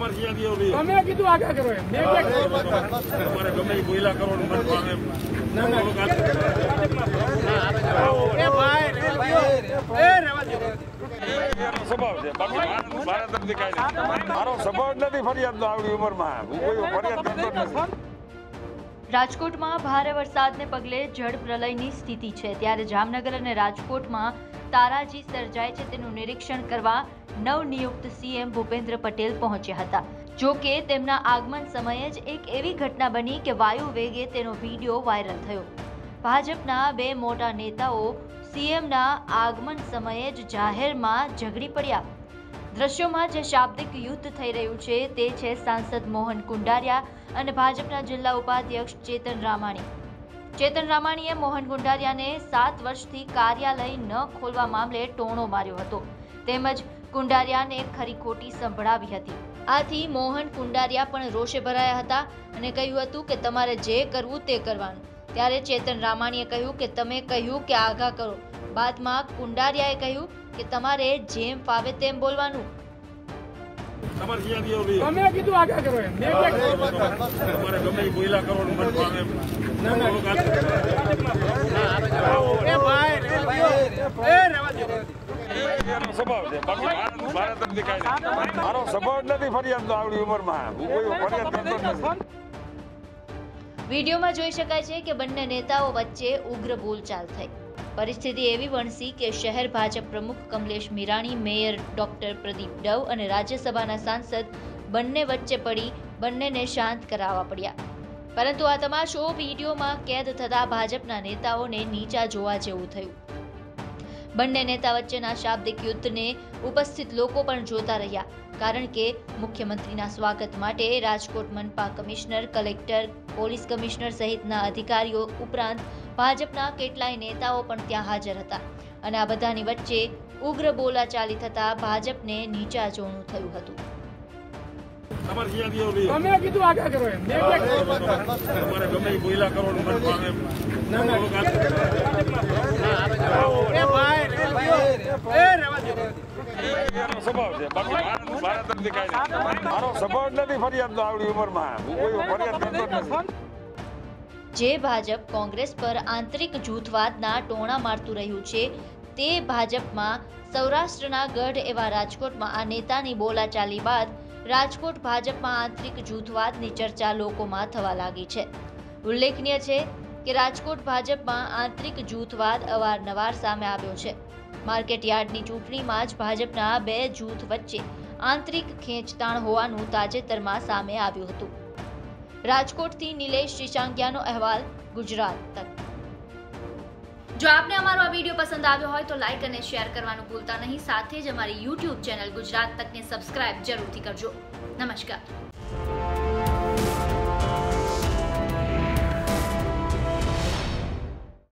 राजकोट में भारे वरसाद ने पगले जल प्रलय की स्थिति है त्यारे जामनगर और राजकोट में ताराजी सर्जाय छे तेनुं निरीक्षण करवा नवनियुक्त सीएम भूपेन्द्र पटेल पहोंच्या हता। जो के तेमना आगमन समये ज एक एवी घटना बनी के वायु वेगे तेनो वीडियो वायरल थयो। भाजपना बे मोटा नेताओ सीएमना आगमन समये ज जाहेर में झगड़ी पड्या। दृश्यों में जो शाब्दिक युद्ध थई रह्युं छे ते छे सांसद मोहन कुंडारिया अने भाजपना जिला उपाध्यक्ष चेतन रामाणी। चेतन रामाणीए मोहन कुंडारिया ने 7 वर्षथी कार्यालय न खोलवा मामले टोणो मार्यो हतो। तेमज कुंडारिया ने खरी खोटी संभळावी हती। आथी मोहन कुंडारिया पण रोषे भराया हता अने कह्युं हतुं के तमारे जे करवुं ते करवानुं। त्यारे चेतन रामाणीए कह्युं के तमे कह्युं के आगाह करो। बादमां कुंडारियाए कह्युं के तमारे जेम फावे तेम बोलवानुं। वीडियो में जोई शकाय छे के बंने नेताओं वच्चे उग्र बोलचाल थई। परिस्थिति एवी वणसी के शहर भाजप प्रमुख Kamlesh Mirani, mayor doctor Pradeep Dove और राज्यसभा सांसद बंने वच्चे पड़ी बंने ने शांत करावा पड़ा। परंतु आ तमाशो वीडियो में कैद थता भाजपना नेताओं ने नीचा जोवा जेवुं थयुं। बंने नेता वच्चेना शाब्दिक युद्ध ने उपस्थित लोको पण जोता रह्या। कारण के मुख्यमंत्रीना स्वागत माटे राजकोट मनपा कमिश्नर, कलेक्टर, पोलीस कमिश्नर सहितना अधिकारीओ उपरांत भाजपना केटलाय नेताओ पण त्यां हाजर हता अने आ बधानी वच्चे उग्र बोलाचाली थता भाजपने नीचा जोणुं थयुं हतुं। जे भाजप कांग्रेस पर आंतरिक जूथवादना टोणा मारतुं रह्युं छे ते भाजपमां सौराष्ट्रना गढ़ एवा राजकोटमां आ नेतानी बोलाचाली बाद राजकोट भाजपमां आंतरिक जूथवादनी चर्चा लोकोमां थवा लागी छे। उल्लेखनीय छे के राजकोट भाजपमां आंतरिक जूथवाद अवारनवार सामे आव्यो छे। मार्केट यार्डनी चूंटणी में ज भाजपना बे जूथ वच्चे आंतरिक खेंचताण होवानुं ताजेतरमां सामे आव्युं हतुं। राजकोटथी निलेश श्रीशांगियानो अहेवाल, गुजरात तक। जो आपने हमारो आ वीडियो पसंद आव्यो होय तो लाइक अने शेयर करवानुं भूलता नहीं। साथे ज अमारी यूट्यूब चेनल गुजरात तक ने सब्सक्राइब जरूरथी करजो। नमस्कार।